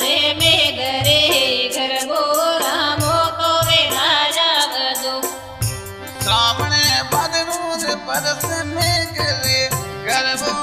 से मेरे घर गो रामो तो वे राजा दो सामने बदरूद परस में करे घर गो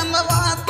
समवाद